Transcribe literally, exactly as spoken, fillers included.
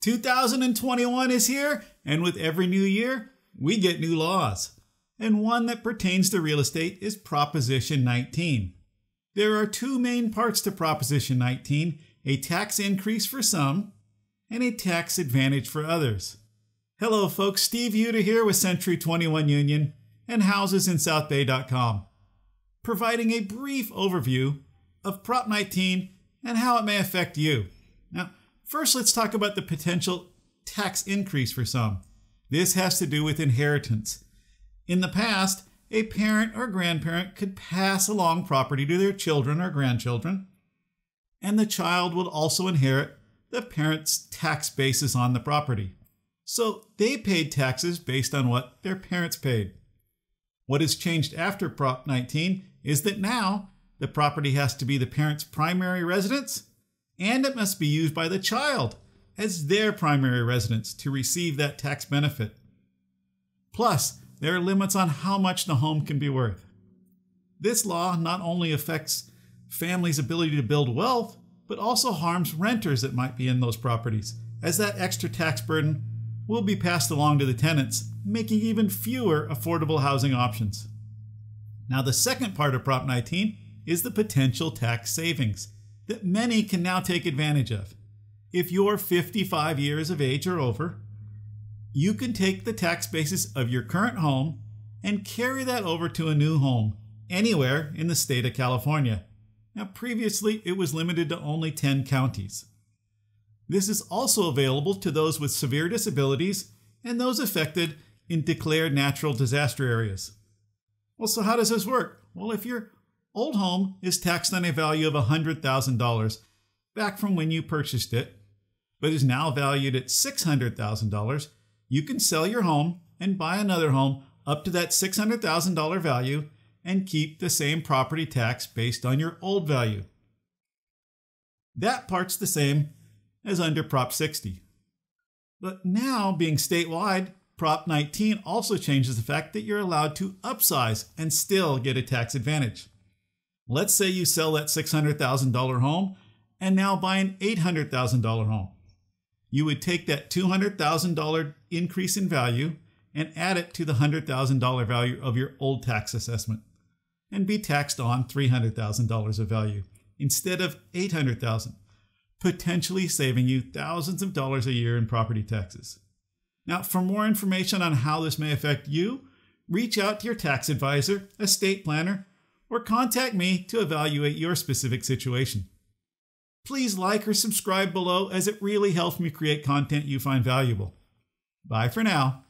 two thousand twenty-one is here, and with every new year, we get new laws. And one that pertains to real estate is Proposition nineteen. There are two main parts to Proposition nineteen, a tax increase for some, and a tax advantage for others. Hello folks, Steve Huhta here with Century twenty-one Union and Houses in South Bay dot com, providing a brief overview of Prop nineteen and how it may affect you. Now, first let's talk about the potential tax increase for some. This has to do with inheritance. In the past, a parent or grandparent could pass along property to their children or grandchildren, and the child would also inherit the parent's tax basis on the property. So they paid taxes based on what their parents paid. What has changed after Prop nineteen is that now the property has to be the parent's primary residence, and it must be used by the child as their primary residence to receive that tax benefit. Plus, there are limits on how much the home can be worth. This law not only affects families' ability to build wealth, but also harms renters that might be in those properties, as that extra tax burden will be passed along to the tenants, making even fewer affordable housing options. Now, the second part of Prop nineteen is the potential tax savings that many can now take advantage of. If you're fifty-five years of age or over, you can take the tax basis of your current home and carry that over to a new home anywhere in the state of California. Now, previously, it was limited to only ten counties. This is also available to those with severe disabilities and those affected in declared natural disaster areas. Well, so how does this work? Well, if your old home is taxed on a value of one hundred thousand dollars back from when you purchased it, but is now valued at six hundred thousand dollars, you can sell your home and buy another home up to that six hundred thousand dollars value and keep the same property tax based on your old value. That part's the same as under Prop sixty. But now, being statewide, Prop nineteen also changes the fact that you're allowed to upsize and still get a tax advantage. Let's say you sell that six hundred thousand dollar home and now buy an eight hundred thousand dollar home. You would take that two hundred thousand dollar increase in value and add it to the one hundred thousand dollar value of your old tax assessment and be taxed on three hundred thousand dollars of value instead of eight hundred thousand dollars, potentially saving you thousands of dollars a year in property taxes. Now, for more information on how this may affect you, reach out to your tax advisor, estate planner, or contact me to evaluate your specific situation. Please like or subscribe below, as it really helps me create content you find valuable. Bye for now.